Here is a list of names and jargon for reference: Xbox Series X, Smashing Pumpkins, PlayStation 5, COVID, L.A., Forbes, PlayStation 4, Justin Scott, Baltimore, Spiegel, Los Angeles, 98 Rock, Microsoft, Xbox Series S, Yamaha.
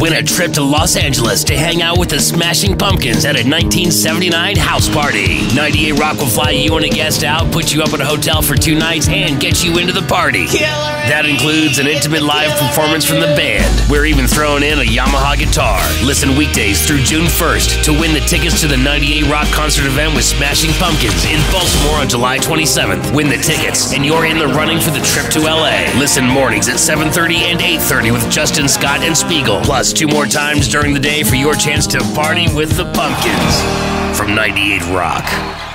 win a trip to Los Angeles to hang out with the Smashing Pumpkins at a 1979 house party. 98 Rock will fly you and a guest out, put you up at a hotel for 2 nights, and get you into the party. That includes an intimate live performance from the band. We're even throwing in a Yamaha guitar. Listen weekdays through June 1st to win the tickets to the 98 Rock concert event with Smashing Pumpkins in Baltimore on July 27th. Win the tickets, and you're in the running for the trip to LA. Listen mornings at 7:30 and 8:30 with Justin Scott and Spiegel, plus 2 more times during the day for your chance to party with the Pumpkins. From 98 Rock.